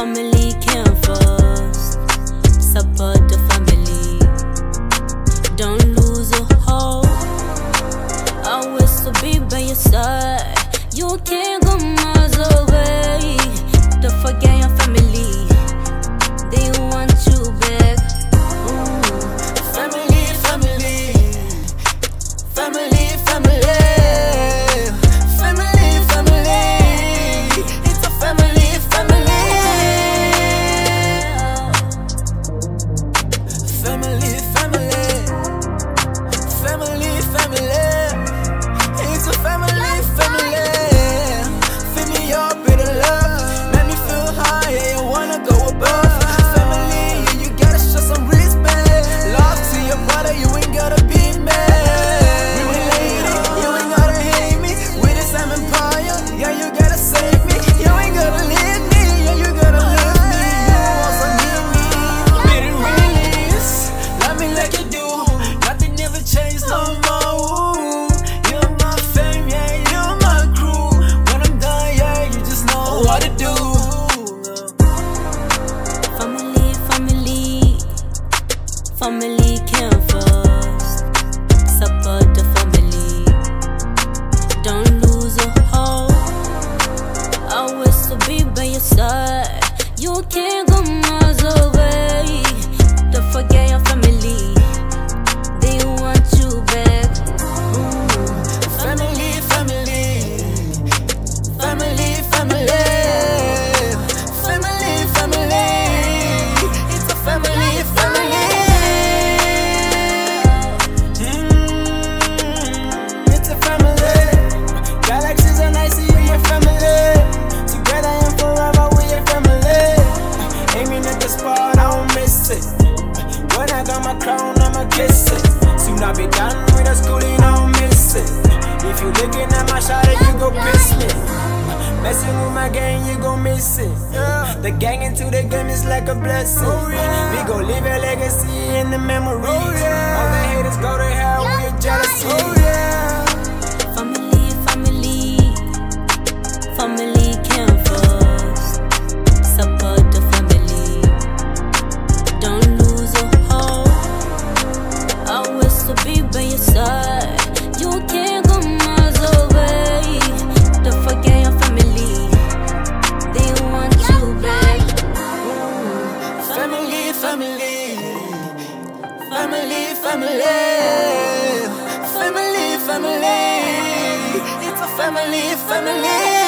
family came first. Support the family. Don't lose your hope. Always to be by your side. You can't go miles away. Don't forget your family. They want you back. Ooh. Family, family. Family, family. Family, family. It's a family, family. Family, family. Family, family. It's a family, family. Family came first, support the family. Don't lose your hope. Always to be by your side. You can't go miles away. Don't forget your family. They want you back. Ooh. Family, family. Family, family. Family, family. It's a family, family. When I got my crown, I'ma kiss it. Soon I'll be done with the schooling, I'll miss it. If you looking at my shot, you gon' miss me. Messing with my gang, you gon' miss it. The gang into the game is like a blessing. We gon' leave a legacy in the memories. All the haters go to hell with your jealousy. Family, family. Family came first. Support the family. Don't lose your hope. Always to be by your side. You can't go miles away. Don't forget your family. They want you back. Ooh. Family, family. Family, family. Family, family. It's a family, family.